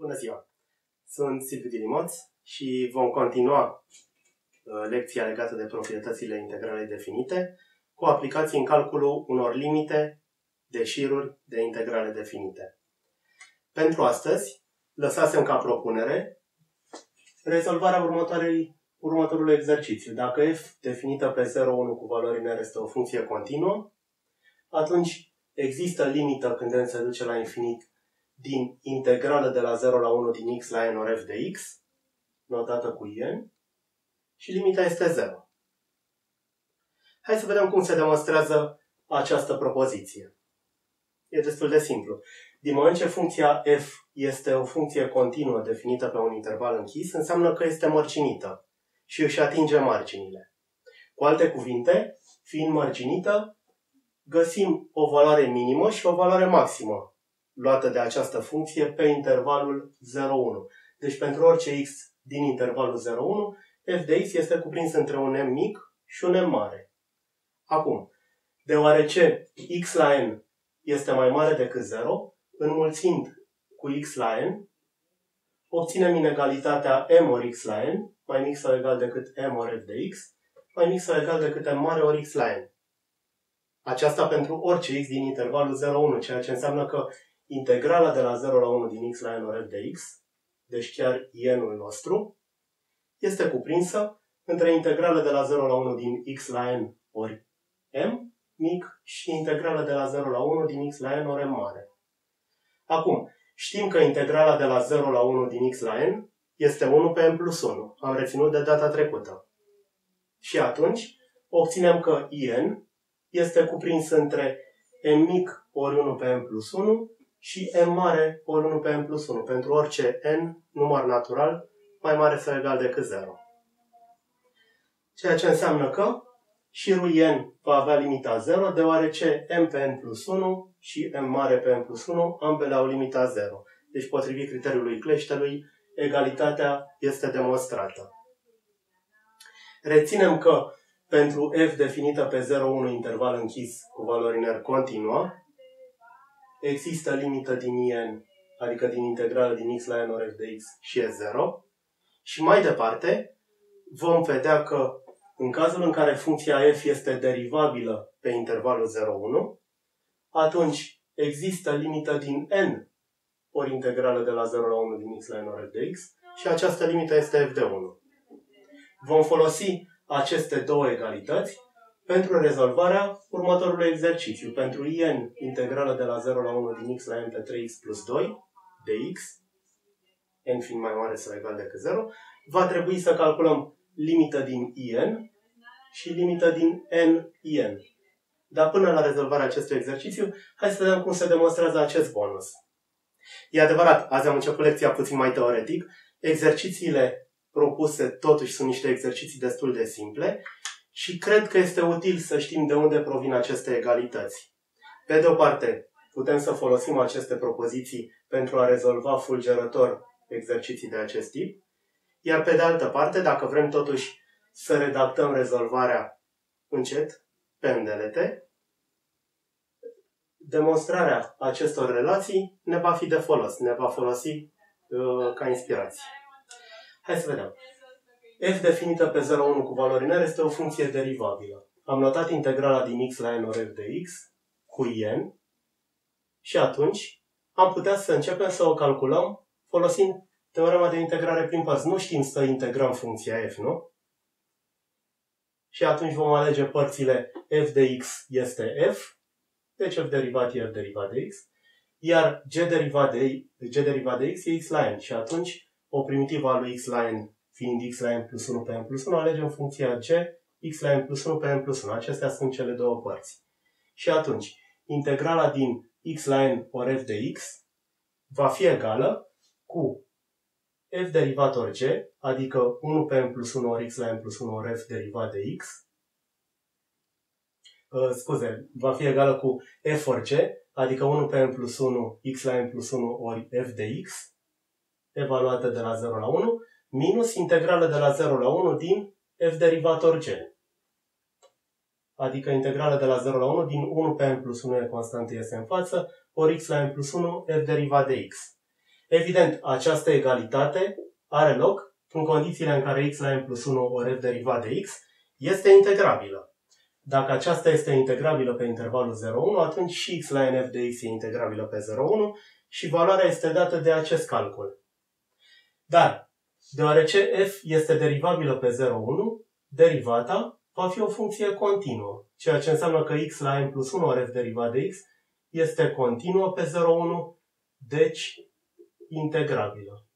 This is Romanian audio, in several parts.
Bună ziua! Sunt Silviu Dinimoț și vom continua lecția legată de proprietățile integrale definite cu aplicații în calculul unor limite de șiruri de integrale definite. Pentru astăzi, lăsasem ca propunere rezolvarea următorului exercițiu. Dacă f definită pe 0,1 cu valori n este o funcție continuă, atunci există limită când n se duce la infinit din integrală de la 0 la 1 din x la n ori f de x, notată cu n, și limita este 0. Hai să vedem cum se demonstrează această propoziție. E destul de simplu. Din moment ce funcția f este o funcție continuă definită pe un interval închis, înseamnă că este mărginită și își atinge marginile. Cu alte cuvinte, fiind mărginită, găsim o valoare minimă și o valoare maximă luată de această funcție pe intervalul 0,1. Deci pentru orice x din intervalul 0,1, f de x este cuprins între un m mic și un m mare. Acum, deoarece x la n este mai mare decât 0, înmulțind cu x la n, obținem inegalitatea m ori x la n, mai mic sau egal decât m ori f de x, mai mic sau egal decât m mare ori x la n. Aceasta pentru orice x din intervalul 0,1, ceea ce înseamnă că integrala de la 0 la 1 din x la n ori f de x, deci chiar n-ul nostru, este cuprinsă între integrala de la 0 la 1 din x la n ori m mic și integrala de la 0 la 1 din x la n ori m mare. Acum, știm că integrala de la 0 la 1 din x la n este 1 pe n plus 1. Am reținut de data trecută. Și atunci, obținem că n este cuprins între m mic ori 1 pe n plus 1 și m mare ori 1 pe n plus 1, pentru orice n număr natural mai mare sau egal decât 0. Ceea ce înseamnă că șirul n va avea limita 0, deoarece m pe n plus 1 și m mare pe n plus 1 ambele au limita 0. Deci, potrivit criteriului Cleștelui, egalitatea este demonstrată. Reținem că pentru f definită pe 0,1 interval închis cu valori n continuă, există limită din n, adică din integrală din x la n ori f de x și e 0. Și mai departe vom vedea că în cazul în care funcția f este derivabilă pe intervalul 0,1, atunci există limită din n ori integrală de la 0 la 1 din x la n ori f de x și această limită este f de 1. Vom folosi aceste două egalități pentru rezolvarea următorului exercițiu. Pentru n integrală de la 0 la 1 din x la n pe 3x plus 2 de x, n fiind mai mare sau egal decât 0, va trebui să calculăm limită din n și limită din n. Dar până la rezolvarea acestui exercițiu, hai să vedem cum se demonstrează acest bonus. E adevărat, azi am început lecția puțin mai teoretic. Exercițiile propuse totuși sunt niște exerciții destul de simple și cred că este util să știm de unde provin aceste egalități. Pe de o parte, putem să folosim aceste propoziții pentru a rezolva fulgerător exerciții de acest tip, iar pe de altă parte, dacă vrem totuși să redactăm rezolvarea încet, pe îndelete, demonstrarea acestor relații ne va fi de folos, ne va folosi ca inspirație. Hai să vedem. F definită pe 0,1 cu valori n este o funcție derivabilă. Am notat integrala din x la n ori f de x cu n și atunci am putea să începem să o calculăm folosind teorema de integrare prin părți. Nu știm să integrăm funcția f, nu? Și atunci vom alege părțile f de x este f, deci f derivat e f derivat de x, iar g derivat de x e x la n. Și atunci o primitivă a lui x la n fiind x la n plus 1 pe n plus 1, alegem funcția g x la n plus 1 pe n plus 1. Acestea sunt cele două părți. Și atunci integrala din x la n ori f de x va fi egală cu f derivat ori g, adică 1 pe n plus 1 ori x la n plus 1 ori f derivat de x. Va fi egală cu f ori g, adică 1 pe n plus 1 x la n plus 1 ori f de x, evaluată de la 0 la 1, minus integrală de la 0 la 1 din f derivat ori g. Adică integrală de la 0 la 1 din 1 pe n plus 1 e constantă, iese în față, ori x la n plus 1 f derivat de x. Evident, această egalitate are loc în condițiile în care x la n plus 1 ori f derivat de x este integrabilă. Dacă aceasta este integrabilă pe intervalul 0,1, atunci și x la n f de x e integrabilă pe 0,1 și valoarea este dată de acest calcul. Dar, deoarece f este derivabilă pe 0,1, derivata va fi o funcție continuă, ceea ce înseamnă că x la n plus 1 ori f derivat de x este continuă pe 0,1, deci integrabilă.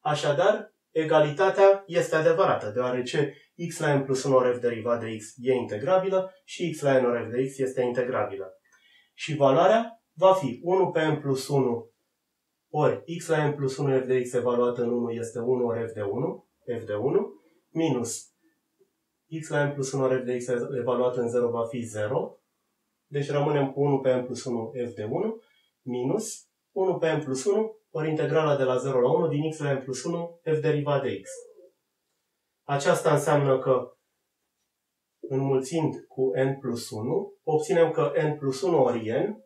Așadar, egalitatea este adevărată, deoarece x la n plus 1 ori f derivat de x e integrabilă și x la n ori f de x este integrabilă. Și valoarea va fi 1 pe n plus 1 ori x la n plus 1 f de x evaluată în 1 este 1 ori f de 1, minus x la n plus 1 ori f de x evaluată în 0 va fi 0, deci rămânem cu 1 pe n plus 1 f de 1, minus 1 pe n plus 1 ori integrala de la 0 la 1 din x la n plus 1 f derivat de x. Aceasta înseamnă că, înmulțind cu n plus 1, obținem că n plus 1 ori n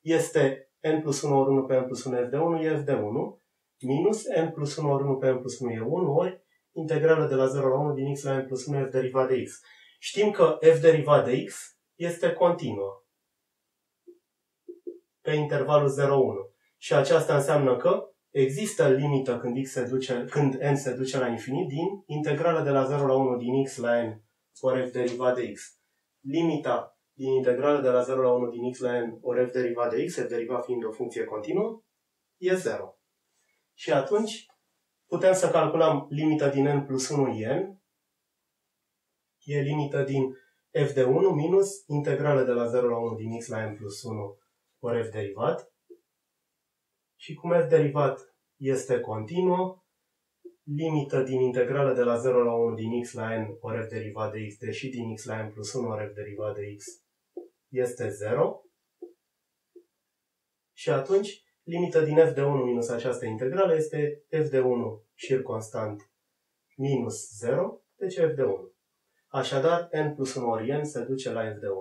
este n plus 1 ori 1 pe n plus 1 f de 1 e f de 1, minus n plus 1 ori 1 pe n plus 1 e 1, ori integrala de la 0 la 1 din x la n plus 1 f derivat de x. Știm că f derivat de x este continuă pe intervalul 0,1. Și aceasta înseamnă că există limită când n se duce la infinit din integrala de la 0 la 1 din x la n ori f derivat de x. Limita din integrala de la 0 la 1 din x la n ori f derivat de x, f derivat fiind o funcție continuă, e 0. Și atunci putem să calculăm limita din n plus 1 e n, e limita din f de 1 minus integrala de la 0 la 1 din x la n plus 1 ori f derivat. Și cum f derivat este continuă, limită din integrală de la 0 la 1 din x la n ori f derivat de x, deși din x la n plus 1 ori f derivat de x este 0. Și atunci, limită din f de 1 minus această integrală este f de 1 șir constant minus 0, deci f de 1. Așadar, n plus 1 ori n se duce la f de 1.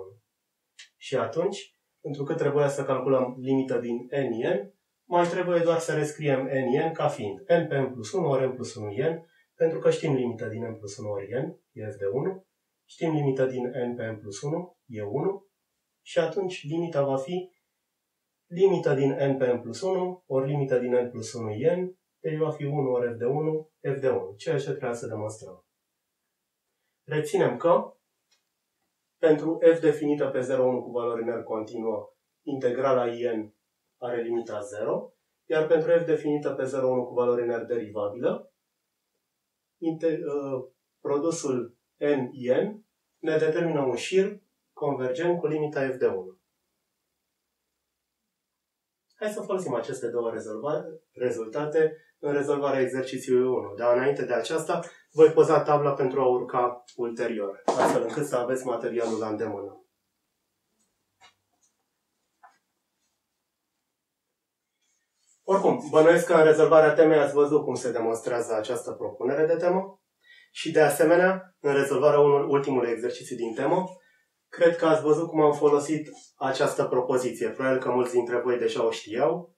Și atunci, pentru că trebuia să calculăm limită din n n, mai trebuie doar să rescriem n ca fiind n pe n plus 1 ori n plus 1 n, pentru că știm limita din n plus 1 ori n, e f de 1, știm limita din n pe n plus 1, e 1, și atunci limita va fi limita din n pe n plus 1 ori limita din n plus 1 n, deci va fi 1 ori f de 1, f de 1, ceea ce trebuie să demonstrăm. Reținem că pentru f definită pe 0,1 cu valori n continuă, integrala n are limita 0, iar pentru f definită pe 0,1 cu valori n derivabilă, produsul n-n ne determină un șir convergent cu limita f de 1. Hai să folosim aceste două rezultate în rezolvarea exercițiului 1, dar înainte de aceasta voi poza tabla pentru a urca ulterior, astfel încât să aveți materialul la îndemână. Oricum, bănuiesc că în rezolvarea temei ați văzut cum se demonstrează această propunere de temă și, de asemenea, în rezolvarea ultimului exercițiu din temă, cred că ați văzut cum am folosit această propoziție. Probabil că mulți dintre voi deja o știau,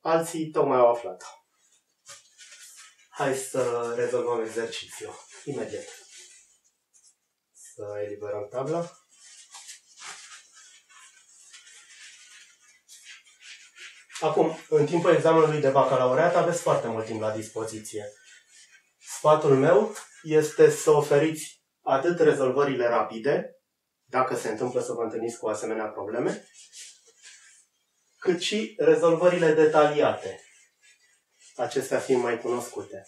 alții tocmai au aflat. Hai să rezolvăm exercițiul imediat. Să eliberăm tabla. Acum, în timpul examenului de bacalaureat aveți foarte mult timp la dispoziție. Sfatul meu este să oferiți atât rezolvările rapide, dacă se întâmplă să vă întâlniți cu asemenea probleme, cât și rezolvările detaliate, acestea fiind mai cunoscute.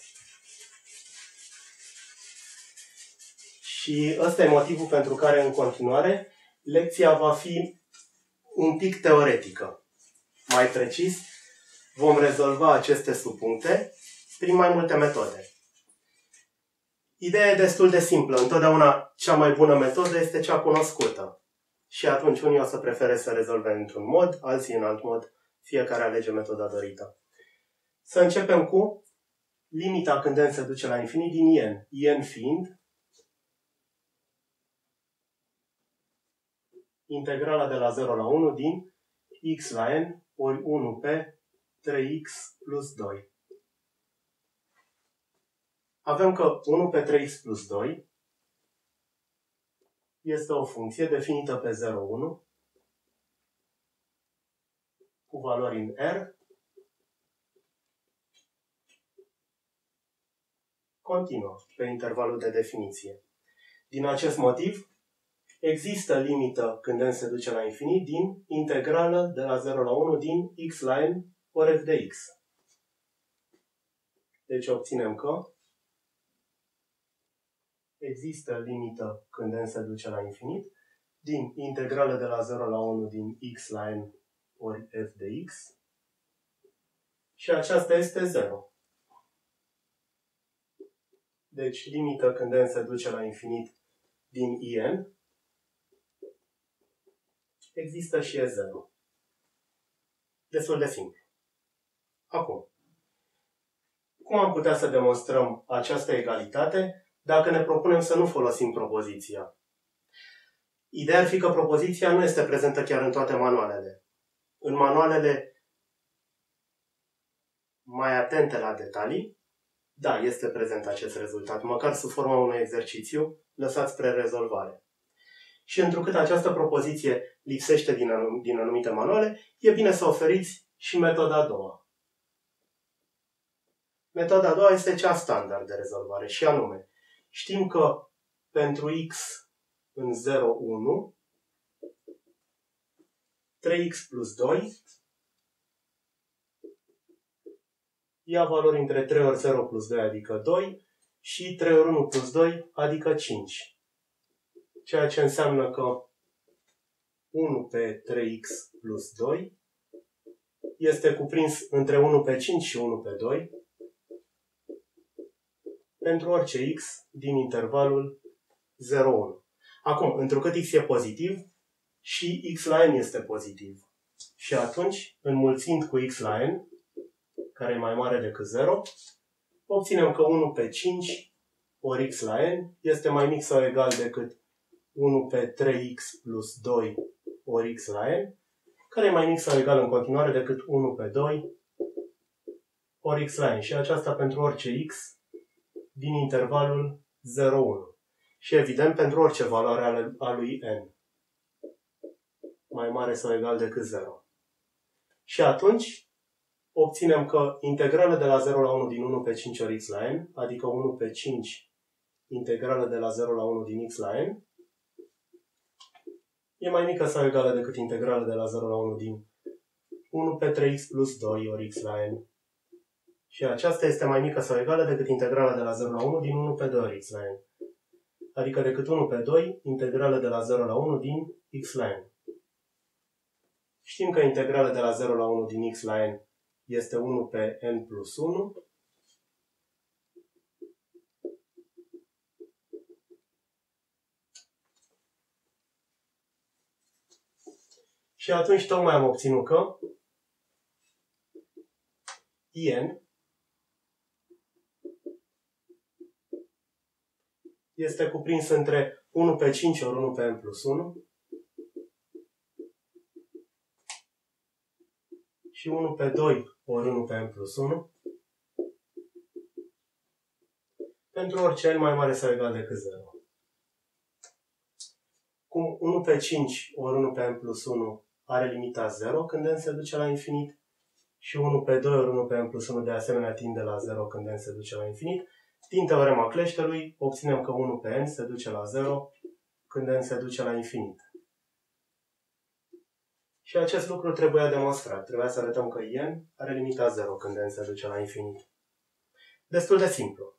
Și ăsta e motivul pentru care, în continuare, lecția va fi un pic teoretică. Mai precis, vom rezolva aceste subpuncte prin mai multe metode. Ideea e destul de simplă. Întotdeauna cea mai bună metodă este cea cunoscută. Și atunci unii o să prefere să rezolve într-un mod, alții în alt mod. Fiecare alege metoda dorită. Să începem cu limita când n se duce la infinit din n. n fiind integrala de la 0 la 1 din x la n ori 1 pe 3x plus 2. Avem că 1 pe 3x plus 2 este o funcție definită pe 0,1 cu valori în R, continuă pe intervalul de definiție. Din acest motiv, există limită când n se duce la infinit din integrală de la 0 la 1 din x la n ori f de x. Deci obținem că există limită când n se duce la infinit din integrală de la 0 la 1 din x la n ori f de x și aceasta este 0. Deci limită când n se duce la infinit din in există și e 0. Destul de simplu. Acum, cum am putea să demonstrăm această egalitate dacă ne propunem să nu folosim propoziția? Ideea ar fi că propoziția nu este prezentă chiar în toate manualele. În manualele mai atente la detalii, da, este prezent acest rezultat, măcar sub forma unui exercițiu lăsat spre rezolvare. Și întrucât această propoziție lipsește din anumite manuale, e bine să oferiți și metoda a doua. Metoda a doua este cea standard de rezolvare și anume, știm că pentru x în 0, 1, 3x plus 2 ia valori între 3 ori 0 plus 2, adică 2, și 3 ori 1 plus 2, adică 5. Ceea ce înseamnă că 1 pe 3x plus 2 este cuprins între 1 pe 5 și 1 pe 2 pentru orice x din intervalul 0,1. Acum, întrucât x e pozitiv și x la n este pozitiv. Și atunci, înmulțind cu x la n, care e mai mare decât 0, obținem că 1 pe 5 ori x la n este mai mic sau egal decât 1 pe 3x plus 2 ori x la n, care e mai mic sau egal în continuare decât 1 pe 2 ori x la n. Și aceasta pentru orice x din intervalul 0,1. Și evident pentru orice valoare a lui n mai mare sau egal decât 0. Și atunci obținem că integrală de la 0 la 1 din 1 pe 5 ori x la n, adică 1 pe 5 integrală de la 0 la 1 din x la n, e mai mică sau egală decât integrală de la 0 la 1 din 1 pe 3x plus 2 ori x la n. Și aceasta este mai mică sau egală decât integrală de la 0 la 1 din 1 pe 2 ori x la n. Adică decât 1 pe 2 integrală de la 0 la 1 din x la n. Știm că integrală de la 0 la 1 din x la n este 1 pe n plus 1. Și atunci tocmai am obținut că in este cuprins între 1 pe 5 ori 1 pe n plus 1 și 1 pe 2 ori 1 pe n plus 1 pentru orice n mai mare sau egal decât 0. Cum 1 pe 5 ori 1 pe n plus 1 are limita 0 când n se duce la infinit și 1 pe 2 ori 1 pe n plus 1 de asemenea tinde la 0 când n se duce la infinit, din teorema cleștelui obținem că 1 pe n se duce la 0 când n se duce la infinit. Și acest lucru trebuia demonstrat. Trebuia să arătăm că n are limita 0 când n se duce la infinit. Destul de simplu.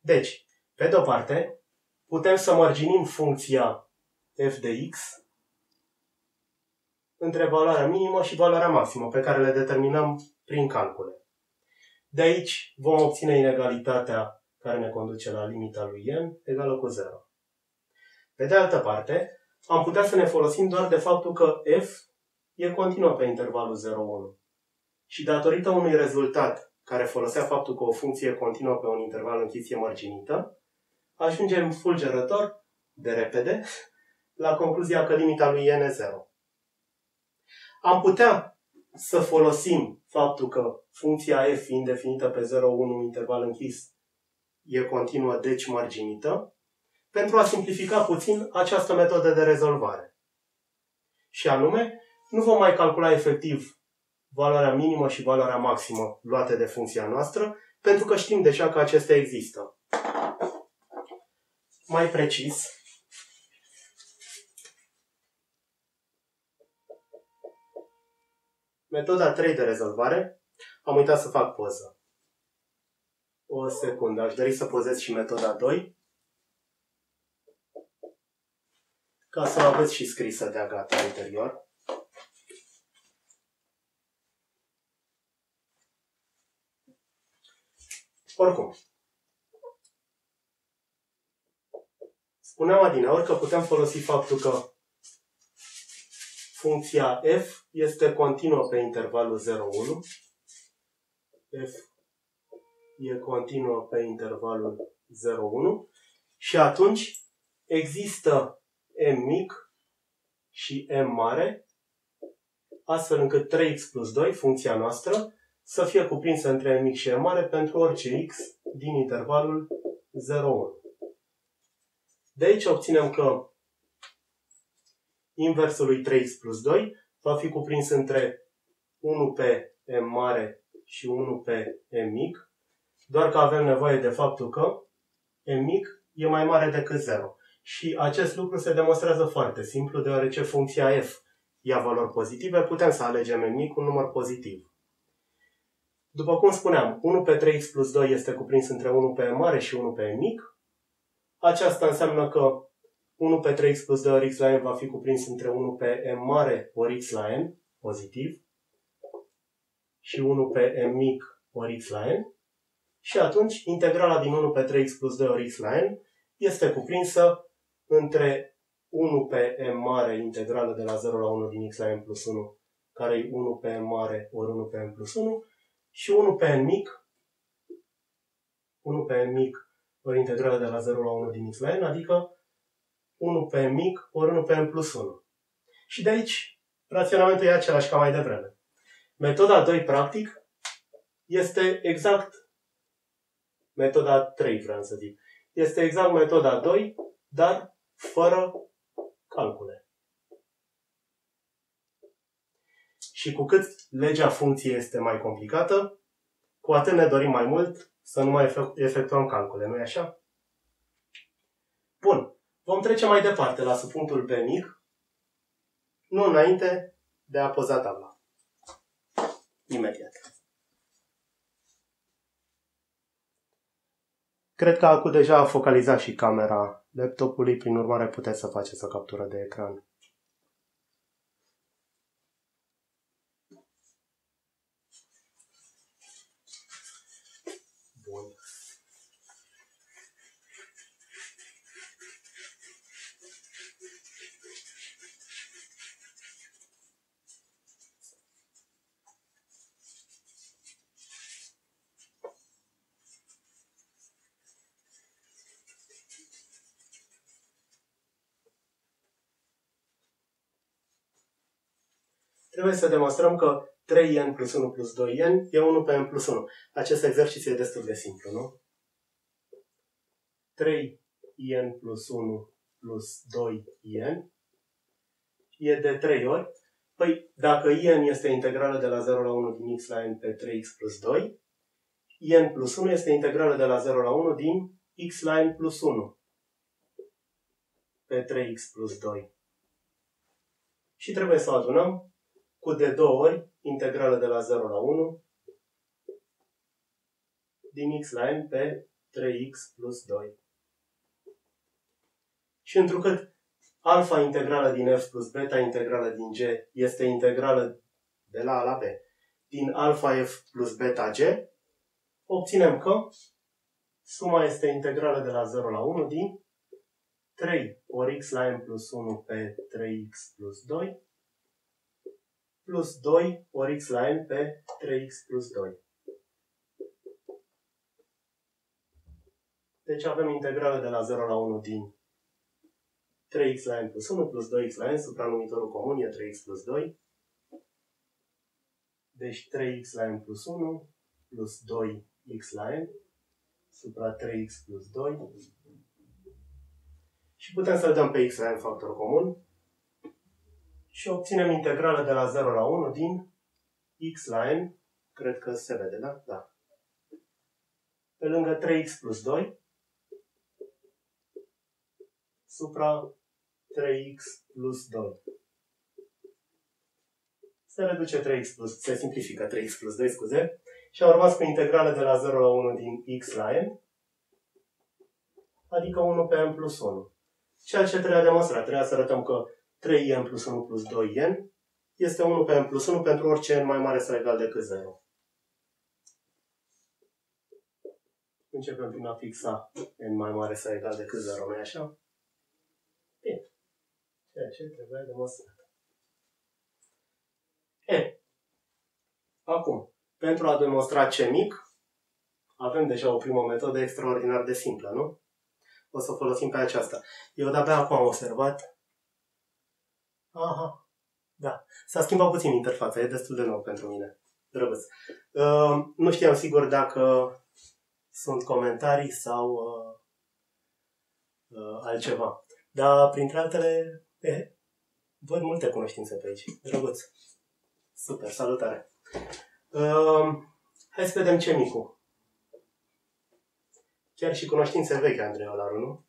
Deci, pe de-o parte, putem să marginim funcția f de x între valoarea minimă și valoarea maximă, pe care le determinăm prin calcule. De aici vom obține inegalitatea care ne conduce la limita lui n egală cu 0. Pe de altă parte, am putea să ne folosim doar de faptul că f e continuă pe intervalul 0,1. Și datorită unui rezultat care folosea faptul că o funcție continuă pe un interval închis e marginită, ajungem fulgerător, de repede, la concluzia că limita lui n e 0. am putea să folosim faptul că funcția f fiind definită pe 0,1 interval închis e continuă, deci marginită, pentru a simplifica puțin această metodă de rezolvare. Și anume, nu vom mai calcula efectiv valoarea minimă și valoarea maximă luate de funcția noastră, pentru că știm deja că acestea există. Mai precis, metoda 3 de rezolvare, am uitat să fac poză. O secundă, aș dori să pozez și metoda 2, ca să o aveți și scrisă de-a gata interior. Oricum, spuneam adineori că putem folosi faptul că funcția f este continuă pe intervalul 0,1. F e continuă pe intervalul 0,1 și atunci există m mic și m mare, astfel încât 3x plus 2, funcția noastră, să fie cuprinsă între m mic și m mare pentru orice x din intervalul 0,1. De aici obținem că inversul lui 3x plus 2 va fi cuprins între 1 pe m mare și 1 pe m mic, doar că avem nevoie de faptul că m mic e mai mare decât 0. Și acest lucru se demonstrează foarte simplu, deoarece funcția f ia valori pozitive, putem să alegem m mic un număr pozitiv. După cum spuneam, 1 pe 3x plus 2 este cuprins între 1 pe m mare și 1 pe m mic. Aceasta înseamnă că 1 pe 3x plus 2 ori x la n va fi cuprins între 1 pe m mare ori x la n, pozitiv, și 1 pe m mic ori x la n. Și atunci, integrala din 1 pe 3x plus 2 ori x la n este cuprinsă între 1 pe m mare, integrală de la 0 la 1 din x la n plus 1, care e 1 pe m mare ori 1 pe m plus 1, și 1 pe m mic, 1 pe m mic ori integrală de la 0 la 1 din x la n, adică 1 pe m mic ori 1 pe m plus 1. Și de aici, raționamentul e același ca mai devreme. Metoda 2, practic, este exact metoda 3, vreau să zic. Este exact metoda 2, dar fără calcule. Și cu cât legea funcției este mai complicată, cu atât ne dorim mai mult să nu mai efectuăm calcule, nu-i așa? Bun. Vom trece mai departe la subpunctul B mic, nu înainte de a poza tabla. Imediat. Cred că acum deja a focalizat și camera laptopului, prin urmare puteți să faceți o captură de ecran. Trebuie să demonstrăm că 3n plus 1 plus 2n e 1 pe n plus 1. Acest exercițiu e destul de simplu, nu? 3n plus 1 plus 2n e de 3 ori. Păi, dacă n este integrală de la 0 la 1 din x la n pe 3x plus 2, n plus 1 este integrală de la 0 la 1 din x la n plus 1 pe 3x plus 2. Și trebuie să o adunăm cu de 2 ori integrală de la 0 la 1 din x la n pe 3x plus 2. Și întrucât alfa integrală din f plus beta integrală din g este integrală de la a la b din alfa f plus beta g, obținem că suma este integrală de la 0 la 1 din 3 ori x la n plus 1 pe 3x plus 2 plus 2 ori x la n pe 3x plus 2. Deci avem integrală de la 0 la 1 din 3x la n plus 1 plus 2x la n, supranumitorul comun e 3x plus 2, Deci 3x la n plus 1 plus 2x la n supra 3x plus 2. Și putem să-l dăm pe x la n factor comun. Și obținem integrală de la 0 la 1 din x la n. Cred că se vede, da? Da. Pe lângă 3x plus 2 supra 3x plus 2. Se reduce 3x plus, se simplifică 3x plus 2, scuze. Și a rămas cu integrală de la 0 la 1 din x la n, adică 1 pe n plus 1. Ceea ce trebuia demonstrat, trebuia să arătăm că 3n plus 1 plus 2n este 1 pe n plus 1 pentru orice n mai mare sau egal decât 0. Începem prin a fixa n mai mare sau egal decât 0, nu-i așa? Bine. Ceea ce trebuia demonstrat. E. Acum, pentru a demonstra ce mic, avem deja o primă metodă extraordinar de simplă, nu? O să o folosim pe aceasta. Eu de-abia acum am observat. Aha, da. S-a schimbat puțin interfața, e destul de nou pentru mine. Drăguț. Nu știam sigur dacă sunt comentarii sau altceva. Dar, printre altele, văd multe cunoștințe pe aici. Drăguț. Super, salutare! Hai să vedem ce micu. Chiar și cunoștințe vechi, Andrei Olaru, nu?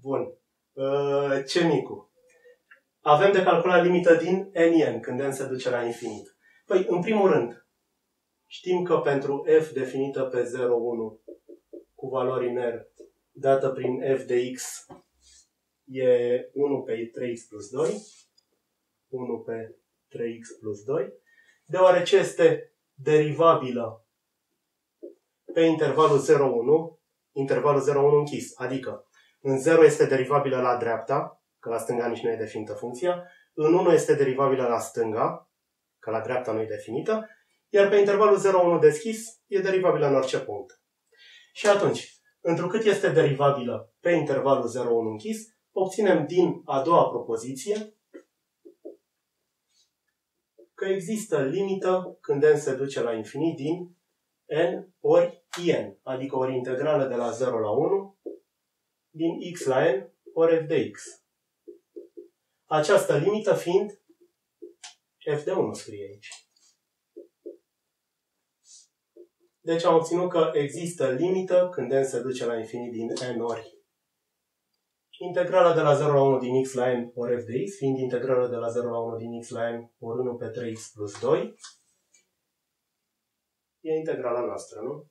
Bun. Ce micu? Avem de calculat limită din n, când n se duce la infinit. Păi, în primul rând, știm că pentru f definită pe 0, 1 cu valori în R, dată prin f de x, e 1 pe 3x plus 2. 1 pe 3x plus 2, deoarece este derivabilă pe intervalul 0,1, intervalul 0,1 închis, adică în 0 este derivabilă la dreapta, că la stânga nici nu e definită funcția, în 1 este derivabilă la stânga, că la dreapta nu e definită, iar pe intervalul 0,1 deschis e derivabilă în orice punct. Și atunci, întrucât este derivabilă pe intervalul 0,1 închis, obținem din a doua propoziție că există limită când n se duce la infinit din n ori in, adică ori integrală de la 0 la 1 din x la n ori f de x. Această limită fiind f de 1 scrie aici. Deci am obținut că există limită când n se duce la infinit din n ori integrala de la 0 la 1 din x la n ori f de x, fiind integrala de la 0 la 1 din x la n ori 1 pe 3x plus 2, e integrala noastră, nu?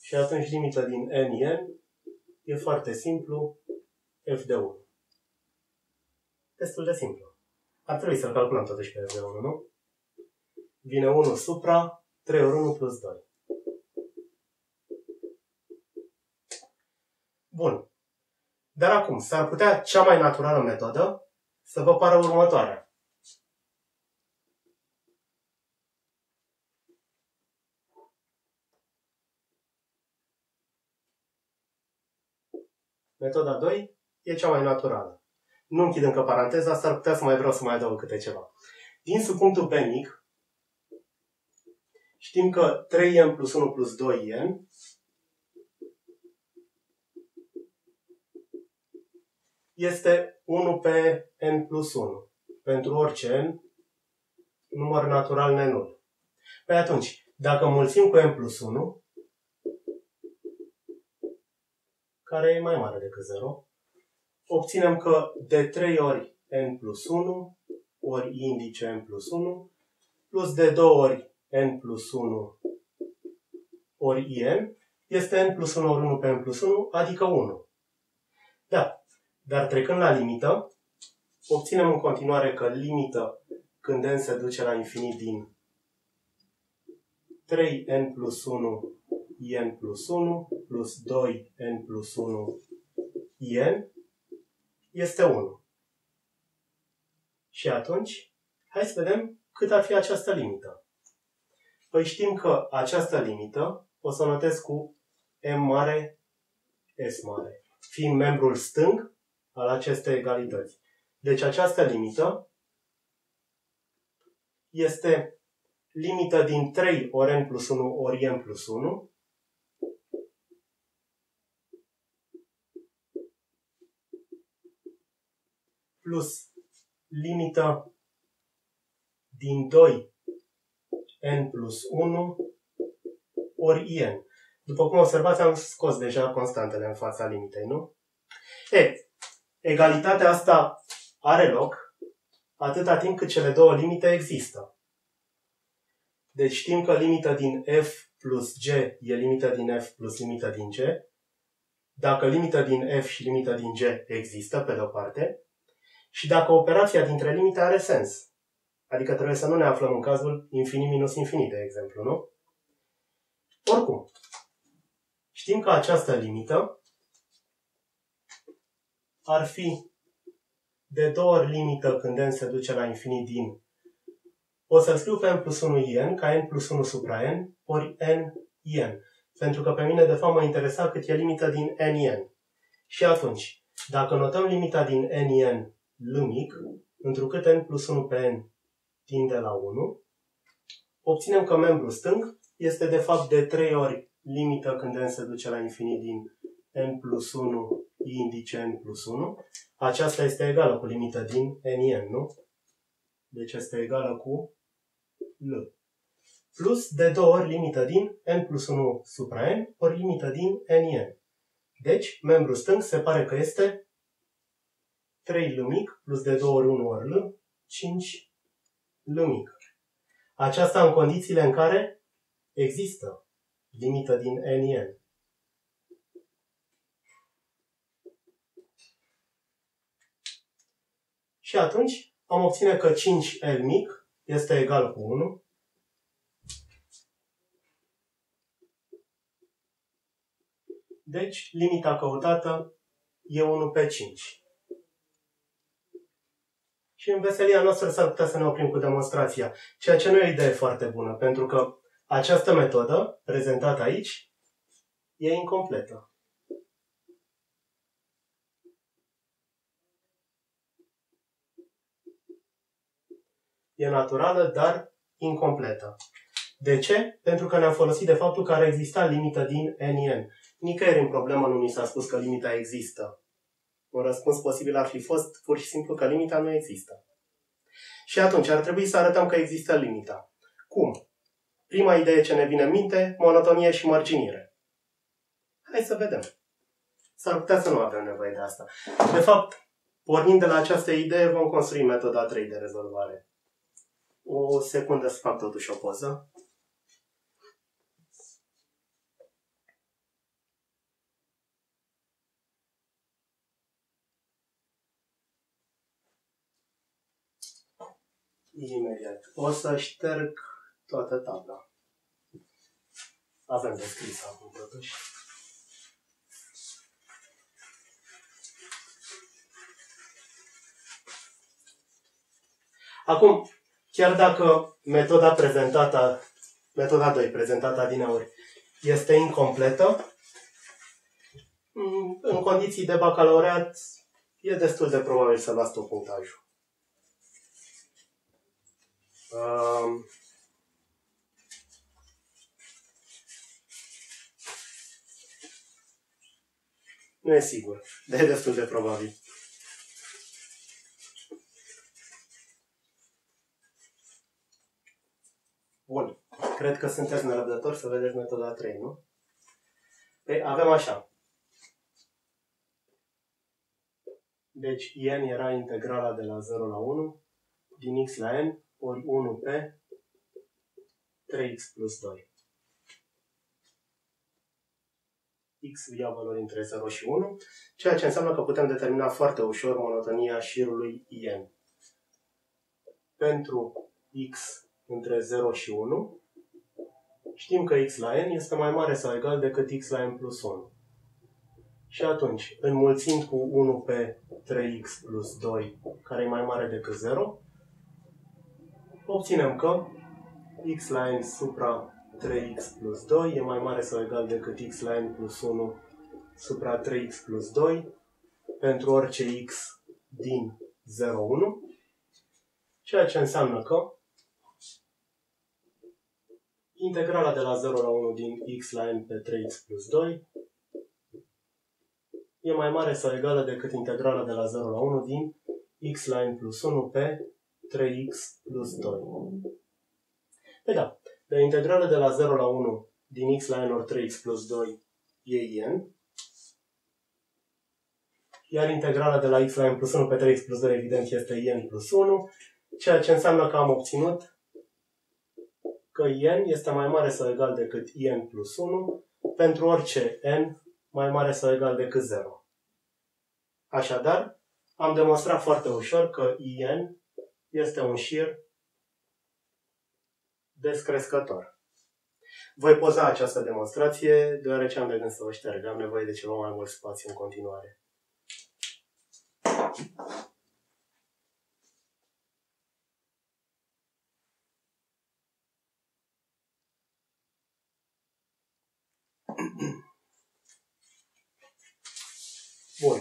Și atunci limita din n în e foarte simplu, f de 1. Destul de simplu. Ar trebui să-l calculăm totuși pe f de 1, nu? Vine 1 supra 3 ori 1 plus 2. Bun. Dar acum, s-ar putea cea mai naturală metodă să vă pară următoarea. Metoda 2 e cea mai naturală. Nu închid încă paranteza, s-ar putea să mai vreau să mai adaug câte ceva. Din subpunctul B mic, știm că 3n plus 1 plus 2n este 1 pe n plus 1. Pentru orice n, număr natural nenul. Păi atunci, dacă mulțim cu n plus 1, care e mai mare decât 0, obținem că de 3 ori n plus 1, ori indice n plus 1, plus de 2 ori n plus 1, ori in, este n plus 1 ori 1 pe n plus 1, adică 1. Da. Dar trecând la limită, obținem în continuare că limită când n se duce la infinit din 3n plus 1 in plus 1 plus 2n plus 1 in este 1. Și atunci, hai să vedem cât ar fi această limită. Păi știm că această limită o să o notez cu m mare, s mare, fiind membrul stâng al acestei egalități. Deci această limită este limită din 3 ori n plus 1 ori n plus 1. Plus limită din 2 n plus 1 ori n. După cum observați, am scos deja constantele în fața limitei, nu? Egalitatea asta are loc atâta timp cât cele două limite există. Deci știm că limita din f plus g e limita din f plus limita din g. Dacă limita din f și limita din g există, pe de-o parte, și dacă operația dintre limite are sens. Adică trebuie să nu ne aflăm în cazul infinit minus infinit, de exemplu, nu? Oricum, știm că această limită ar fi de 2 ori limită când n se duce la infinit din... O să scriu pe n plus 1 in, ca n plus 1 supra n, ori n in. Pentru că pe mine, de fapt, mă interesa cât e limita din n in. Și atunci, dacă notăm limita din n in l mic, întrucât n plus 1 pe n tinde la 1, obținem că membrul stâng este, de fapt, de 3 ori limită când n se duce la infinit din n plus 1 indice n plus 1. Aceasta este egală cu limita din n, nu? Deci este egală cu L. Plus de 2 ori limita din n plus 1 supra n ori limita din n. Deci, membrul stâng se pare că este 3 L mic plus de 2 ori 1 ori L, 5 L mic. Aceasta în condițiile în care există limita din n. Și atunci am obține că 5L mic este egal cu 1. Deci, limita căutată e 1 pe 5. Și în veselia noastră s-ar putea să ne oprim cu demonstrația, ceea ce nu e o idee foarte bună, pentru că această metodă, prezentată aici, e incompletă. E naturală, dar incompletă. De ce? Pentru că ne-am folosit de faptul că ar exista limită din n. Nicăieri în problemă nu ni s-a spus că limita există. Un răspuns posibil ar fi fost pur și simplu că limita nu există. Și atunci ar trebui să arătăm că există limita. Cum? Prima idee ce ne vine în minte, monotonie și mărginire. Hai să vedem. S-ar putea să nu avem nevoie de asta. De fapt, pornind de la această idee, vom construi metoda 3 de rezolvare. O secundă să fac totuși o poză. Imediat. O să șterg toată tabla. Avem descris acum totuși. Acum, chiar dacă metoda 2 prezentată adineori este incompletă, în condiții de bacalaureat e destul de probabil să luați tot punctajul. Nu e sigur, dar e destul de probabil. Bun. Cred că sunteți nerăbdători să vedeți metoda 3, nu? Păi avem așa. Deci n era integrala de la 0 la 1 din x la n ori 1 pe 3x plus 2. X ia valori între 0 și 1, ceea ce înseamnă că putem determina foarte ușor monotonia șirului n. Pentru x între 0 și 1, știm că x la n este mai mare sau egal decât x la n plus 1. Și atunci, înmulțind cu 1 pe 3x plus 2, care e mai mare decât 0, obținem că x la n supra 3x plus 2 e mai mare sau egal decât x la n plus 1 supra 3x plus 2 pentru orice x din 0, 1, ceea ce înseamnă că integrala de la 0 la 1 din x la n pe 3x plus 2 e mai mare sau egală decât integrala de la 0 la 1 din x la n plus 1 pe 3x plus 2. Păi da, de integrala de la 0 la 1 din x la n ori 3x plus 2 e n, iar integrala de la x la n plus 1 pe 3x plus 2 evident este n plus 1, ceea ce înseamnă că am obținut că n este mai mare sau egal decât n plus 1 pentru orice n mai mare sau egal decât 0. Așadar, am demonstrat foarte ușor că n este un șir descrescător. Voi poza această demonstrație deoarece am de gând să o șterg. Am nevoie de ceva mai mult spațiu în continuare. Bun.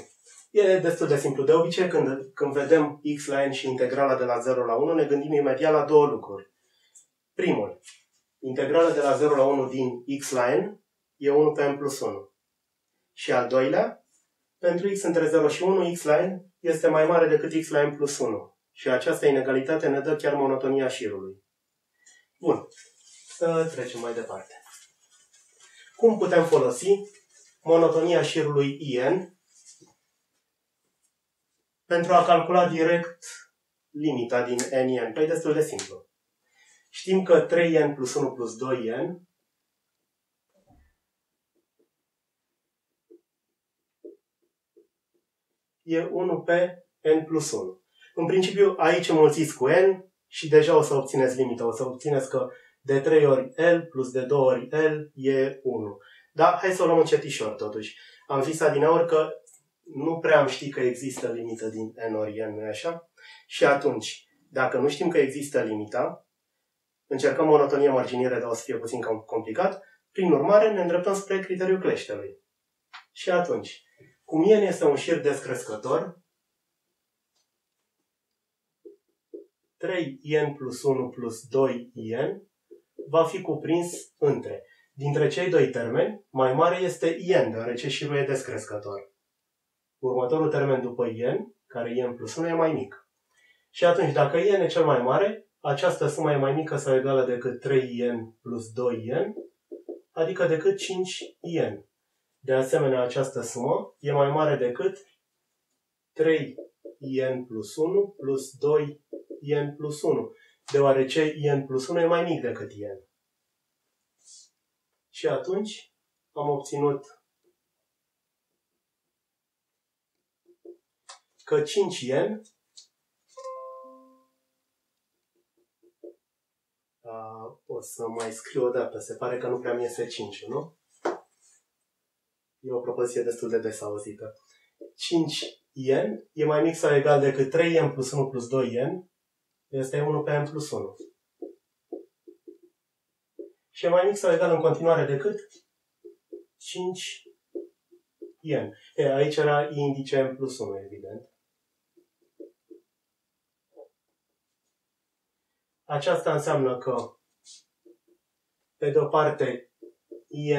E destul de simplu. De obicei, când vedem x la n și integrala de la 0 la 1, ne gândim imediat la două lucruri. Primul, integrala de la 0 la 1 din x la n e 1 pe n plus 1. Și al doilea, pentru x între 0 și 1, x la n este mai mare decât x la n plus 1. Și această inegalitate ne dă chiar monotonia șirului. Bun. Să trecem mai departe. Cum putem folosi monotonia șirului IN pentru a calcula direct limita din NN? Păi destul de simplu. Știm că 3N plus 1 plus 2N e 1 pe N plus 1. În principiu, aici înmulțiți cu N și deja o să obțineți limita. O să obțineți că de 3 ori L plus de 2 ori L e 1. Dar hai să o luăm încetișor totuși. Am zis adineori că nu prea am ști că există limită din N ori N, nu-i așa? Și atunci, dacă nu știm că există limita, încercăm monotonie marginiere, dar o să fie puțin cam complicat, prin urmare ne îndreptăm spre criteriul cleștelui. Și atunci, cum N este un șir descrescător, 3N plus 1 plus 2N va fi cuprins între. Dintre cei doi termeni, mai mare este n, deoarece șirul e descrescător. Următorul termen după n, care e n plus 1, e mai mic. Și atunci, dacă n e cel mai mare, această sumă e mai mică sau egală decât 3n plus 2n, adică decât 5n. De asemenea, această sumă e mai mare decât 3n plus 1 plus 2n plus 1, deoarece n plus 1 e mai mic decât n. Și atunci am obținut că 5N o să mai scriu o dată, se pare că nu prea mi iese 5, nu? E o propoziție destul de des auzită. 5N e mai mic sau egal decât 3N plus 1 plus 2N, este 1 pe N plus 1. Și e mai mic sau egal în continuare decât 5n. Aici era indice n plus 1, evident. Aceasta înseamnă că, pe de-o parte,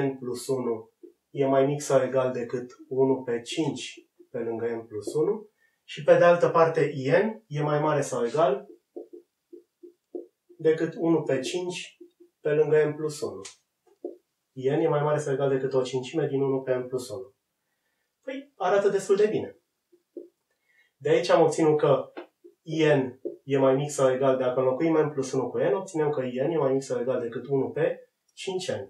n plus 1 e mai mic sau egal decât 1 pe 5 pe lângă n plus 1 și, pe de altă parte, n e mai mare sau egal decât 1 pe 5 pe lângă n plus 1. N e mai mare sau egal decât o cincime din 1 pe n plus 1. Păi, arată destul de bine. De aici am obținut că n e mai mic sau egal, dacă înlocuim n plus 1 cu n, obținem că n e mai mic sau egal decât 1 pe 5n.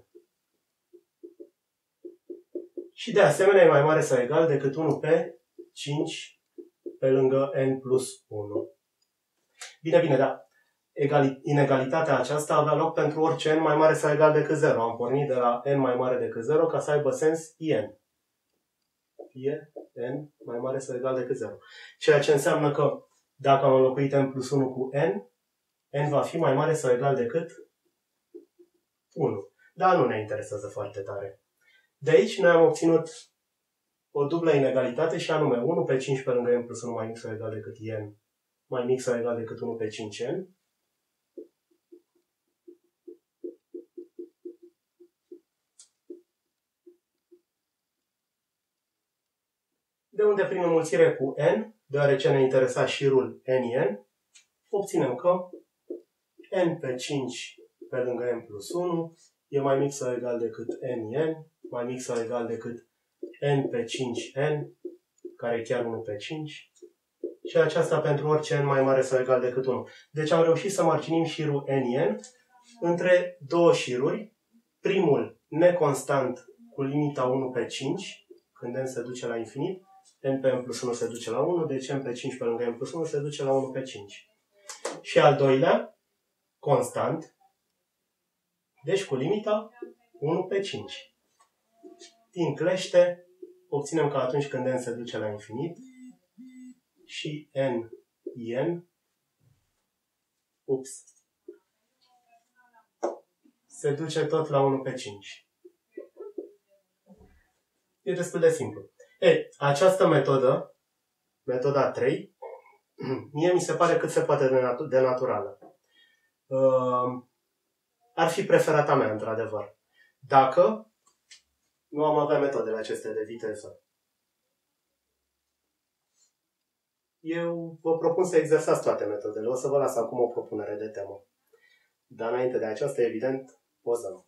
Și de asemenea e mai mare sau egal decât 1 pe 5 pe lângă n plus 1. Bine, bine, da. Inegalitatea aceasta avea loc pentru orice n mai mare sau egal decât 0. Am pornit de la n mai mare decât 0 ca să aibă sens n. Fie n mai mare sau egal decât 0. Ceea ce înseamnă că dacă am înlocuit n plus 1 cu n, n va fi mai mare sau egal decât 1. Dar nu ne interesează foarte tare. De aici noi am obținut o dublă inegalitate și anume 1 pe 5 pe lângă n plus 1 mai mic sau egal decât n mai mic sau egal decât 1 pe 5n. de unde prin înmulțire cu n, deoarece ne interesa șirul n-n, obținem că n pe 5 pe lângă n plus 1 e mai mic sau egal decât n-n, mai mic sau egal decât n pe 5n, care e chiar 1 pe 5, și aceasta pentru orice n mai mare sau egal decât 1. Deci am reușit să marginim șirul n-n între două șiruri, primul neconstant cu limita 1 pe 5, când n se duce la infinit, n pe n plus 1 se duce la 1, deci n pe 5 pe lângă n plus 1 se duce la 1 pe 5. Și al doilea, constant, deci cu limita 1 pe 5. Din clește, obținem că atunci când n se duce la infinit și n se duce tot la 1 pe 5. E destul de simplu. Această metodă, metoda 3, mie mi se pare cât se poate de naturală. Ar fi preferata mea, într-adevăr, dacă nu am avea metodele acestea de viteză. Eu vă propun să exersați toate metodele. O să vă las acum o propunere de temă. Dar înainte de aceasta, evident, pozăm.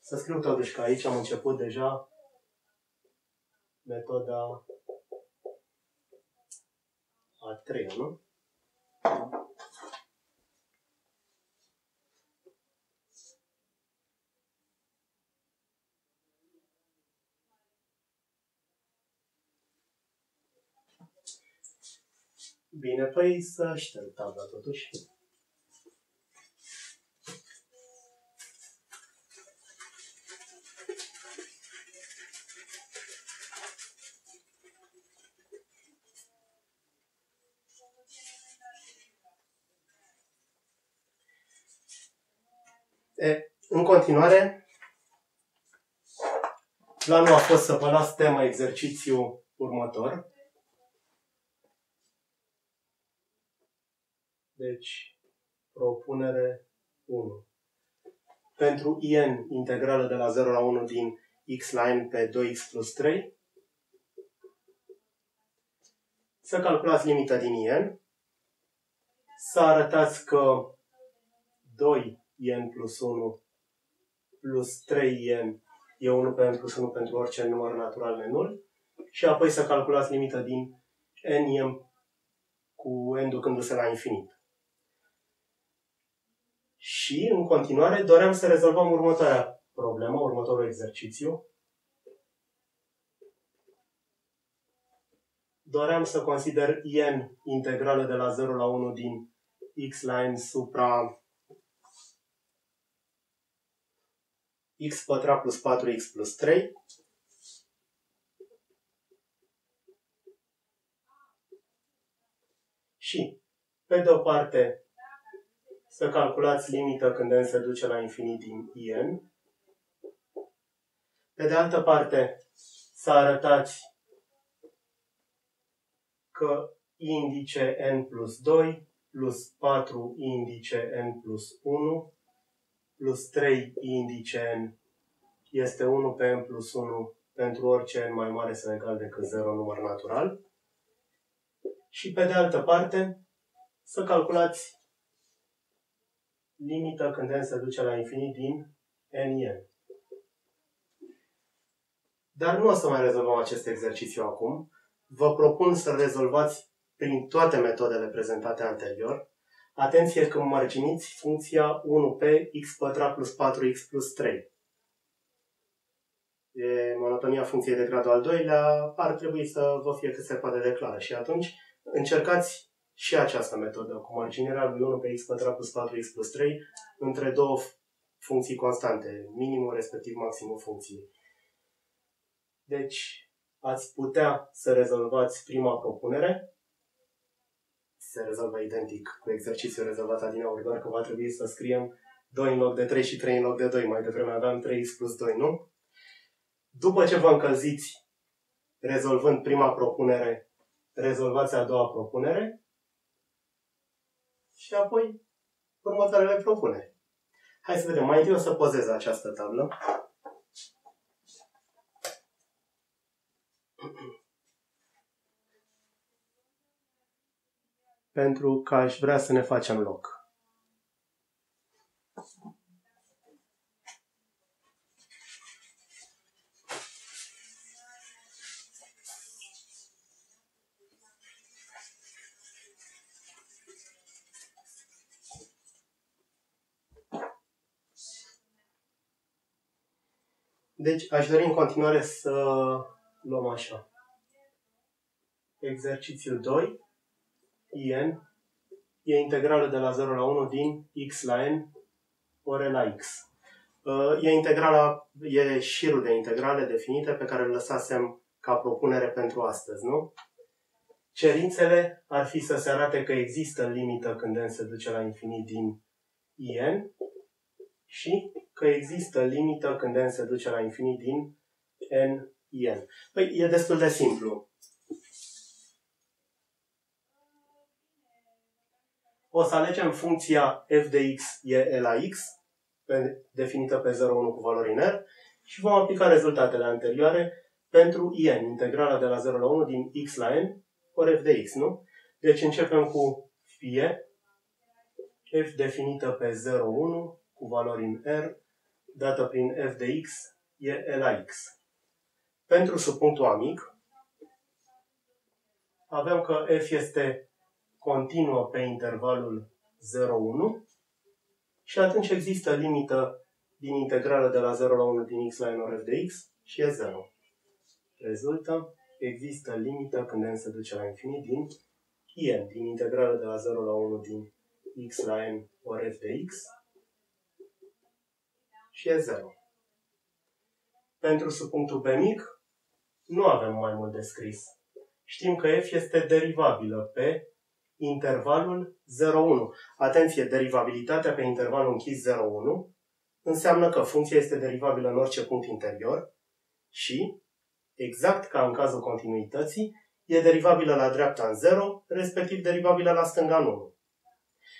Să scriu totuși că aici am început deja metoda a treia, nu? Bine, păi să aștept tabla totuși. În continuare, planul a fost să vă las tema exercițiul următor. Deci, propunere 1. Pentru IN, integrală de la 0 la 1 din x la n pe 2x plus 3, să calculați limita din IN, să arătați că 2IN plus 1 plus 3IN e 1 pe n plus 1 pentru orice număr natural nenul, și apoi să calculați limita din NIM cu n ducându-se la infinit. Și, în continuare, doream să rezolvăm următoarea problemă, următorul exercițiu. Doream să consider IN integrală de la 0 la 1 din x la n supra x pătrat plus 4x plus 3. Și, pe de o parte, să calculați limita când n se duce la infinit din IN. Pe de altă parte, să arătați că indice n plus 2 plus 4 indice n plus 1 plus 3 indice n este 1 pe n plus 1 pentru orice n mai mare sau egal decât 0 număr natural. Și pe de altă parte, să calculați limita când n se duce la infinit din n. Dar nu o să mai rezolvăm acest exercițiu acum. Vă propun să rezolvați prin toate metodele prezentate anterior. Atenție când marginiți funcția 1 pe x pătrat plus 4x plus 3. Monotonia funcției de gradul al doilea ar trebui să vă fie cât se poate de clară. Și atunci încercați și această metodă cu marginierea lui 1 pe x pătrat plus 4x plus 3 între două funcții constante, minimul respectiv maximul funcției. Deci ați putea să rezolvați prima propunere. Se rezolvă identic cu exercițiul rezolvat adineauri, doar că va trebui să scriem 2 în loc de 3 și 3 în loc de 2. Mai devreme aveam 3x plus 2, nu? După ce vă încălziți rezolvând prima propunere, rezolvați a doua propunere și apoi următoarele propuneri. Hai să vedem. Mai întâi o să pozez această tablă. pentru că aș vrea să ne facem loc. Deci aș dori în continuare să luăm așa. Exercițiul 2, IN, e integrală de la 0 la 1 din X la N, ore la X. E integrala, e șirul de integrale definite pe care îl lăsasem ca propunere pentru astăzi, nu? Cerințele ar fi să se arate că există limită când N se duce la infinit din IN și că există limită când N se duce la infinit din N, IN. Păi, e destul de simplu. O să alegem funcția f de x e la x, definită pe 0,1 cu valori în R, și vom aplica rezultatele anterioare pentru IN, integrala de la 0 la 1 din x la N, ori f de x, nu? Deci începem cu fie f definită pe 0,1 cu valori în R, dată prin f de x e la x. Pentru subpunctul A mic, avem că f este continuă pe intervalul 0,1 și atunci există limită din integrală de la 0 la 1 din x la n ori f de x și e 0. Rezultă, există limită când n se duce la infinit din IN, din integrală de la 0 la 1 din x la n ori f de x și e 0. Pentru subpunctul B mic, nu avem mai mult de scris. Știm că f este derivabilă pe intervalul 0,1. Atenție, derivabilitatea pe intervalul închis 0,1 înseamnă că funcția este derivabilă în orice punct interior și, exact ca în cazul continuității, e derivabilă la dreapta în 0, respectiv derivabilă la stânga în 1.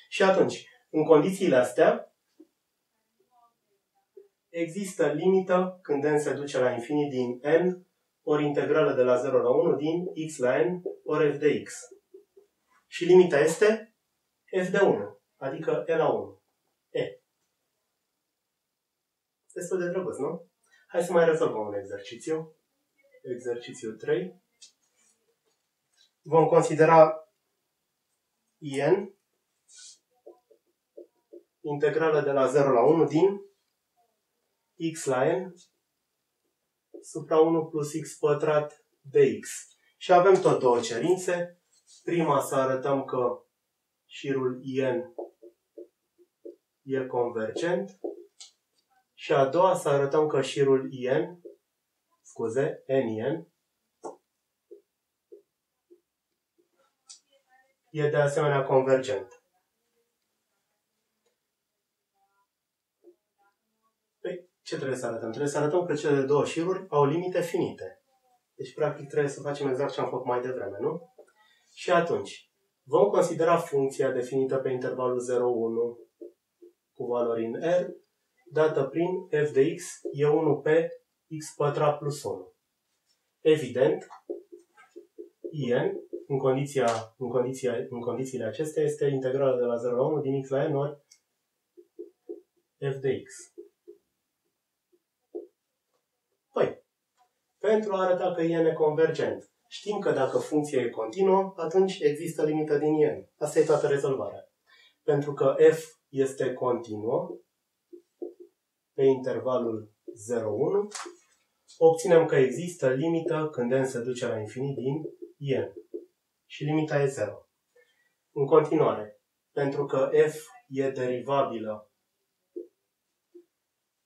Și atunci, în condițiile astea, există limită când n se duce la infinit din n ori integrală de la 0 la 1 din x la n ori f de x. Și limita este f de 1, adică e la 1. E. Destul de drăguț, nu? Hai să mai rezolvăm un exercițiu. Exercițiul 3. Vom considera IN integrală de la 0 la 1 din x la n supra 1 plus x pătrat dx. Și avem tot două cerințe. Prima, să arătăm că șirul IN e convergent și a doua, să arătăm că șirul IN, scuze, NIN, e de asemenea convergent. Păi, ce trebuie să arătăm? Trebuie să arătăm că cele două șiruri au limite finite. Deci, practic, trebuie să facem exact ce am făcut mai devreme, nu? Și atunci, vom considera funcția definită pe intervalul 0,1 cu valori în R, dată prin f de x e 1 pe x pătrat plus 1. Evident, IN, în condițiile acestea, este integrală de la 0 la 1 din x la n ori f de x. Păi, pentru a arăta că IN e convergent, știm că dacă funcția e continuă, atunci există limită din IN. Asta e toată rezolvarea. Pentru că f este continuă pe intervalul 0,1, obținem că există limită când n se duce la infinit din IN. Și limita e 0. În continuare, pentru că f e derivabilă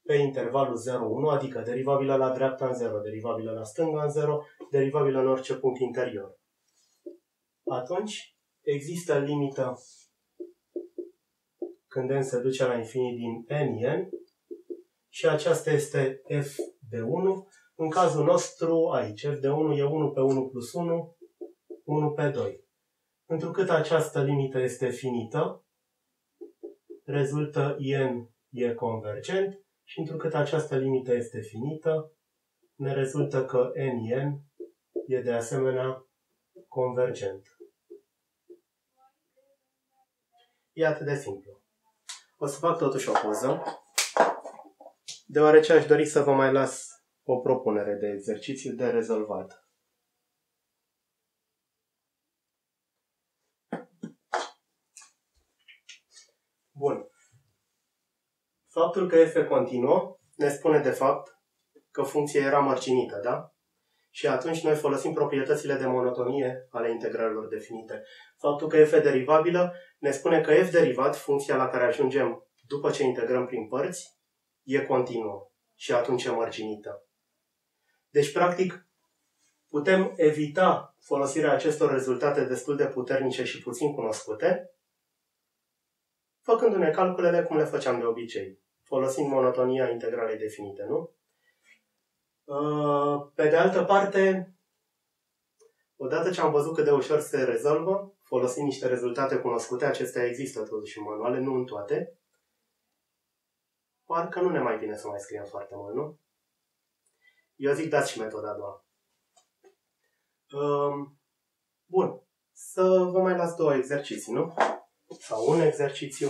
pe intervalul 0,1, adică derivabilă la dreapta în 0, derivabilă la stânga în 0, derivabilă în orice punct interior. Atunci, există limită când n se duce la infinit din NIN și aceasta este f de 1. În cazul nostru, aici, f de 1 e 1 pe 1 plus 1, 1 pe 2. Întrucât această limită este finită, rezultă IN e convergent. Și întrucât această limită este finită, ne rezultă că NIN e de asemenea convergent. E atât de simplu. O să fac totuși o poză, deoarece aș dori să vă mai las o propunere de exercițiu de rezolvat. Bun. Faptul că f continuă ne spune de fapt că funcția era mărcinită, da? Și atunci noi folosim proprietățile de monotonie ale integralelor definite. Faptul că f e derivabilă ne spune că f derivat, funcția la care ajungem după ce integrăm prin părți, e continuă și atunci e mărginită. Deci, practic, putem evita folosirea acestor rezultate destul de puternice și puțin cunoscute, făcându-ne calculele cum le făceam de obicei, folosind monotonia integralei definite, nu? Pe de altă parte, odată ce am văzut cât de ușor se rezolvă, folosind niște rezultate cunoscute, acestea există totuși în manuale, nu în toate, parcă nu ne mai vine să mai scriem foarte mult, nu? Eu zic dați și metoda a doua. Bun, să vă mai las două exerciții, nu? Sau un exercițiu.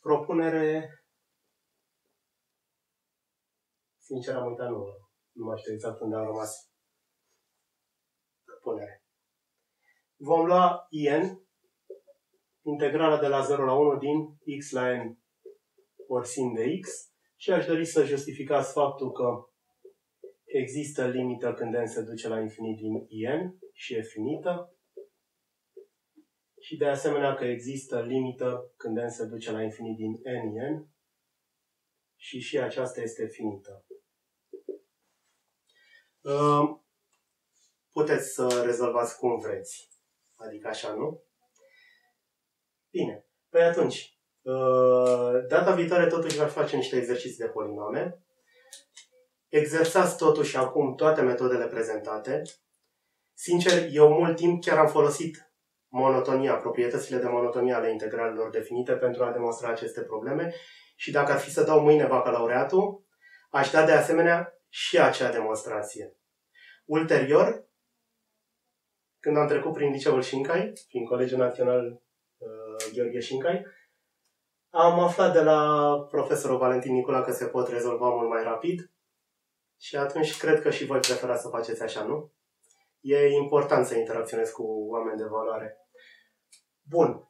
Propunere, sincer am uitat numărul, nu mai știu exact unde am rămas. Propunere. Vom lua IN, integrala de la 0 la 1 din x la n ori sin de x, și aș dori să justificați faptul că există limită când n se duce la infinit din IN și e finită. Și de asemenea că există limită când n se duce la infinit din n și aceasta este finită. Puteți să rezolvați cum vreți. Adică așa, nu? Bine. Păi atunci, data viitoare totuși voi face niște exerciții de polinome. Exersați totuși acum toate metodele prezentate. Sincer, eu mult timp chiar am folosit monotonia, proprietățile de monotonie ale integralelor definite pentru a demonstra aceste probleme și dacă ar fi să dau mâine bacalaureatul, aș da de asemenea și acea demonstrație. Ulterior, când am trecut prin liceul Șincai, prin Colegiul Național Gheorghe Șincai, am aflat de la profesorul Valentin Nicola că se pot rezolva mult mai rapid și atunci cred că și voi preferați să faceți așa, nu? E important să interacționez cu oameni de valoare. Bun,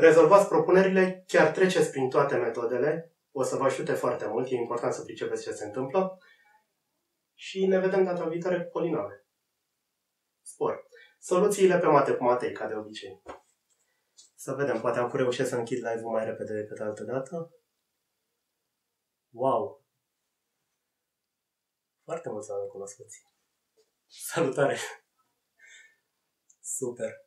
rezolvați propunerile, chiar treceți prin toate metodele, o să vă ajute foarte mult, e important să pricepeți ce se întâmplă și ne vedem data viitoare cu polinome. Spor! Soluțiile pe MateCuMatei, ca de obicei. Să vedem, poate am reușit să închid live-ul mai repede decât altă dată. Wow! Foarte mulți oameni cunoscuți! Salutare! Super!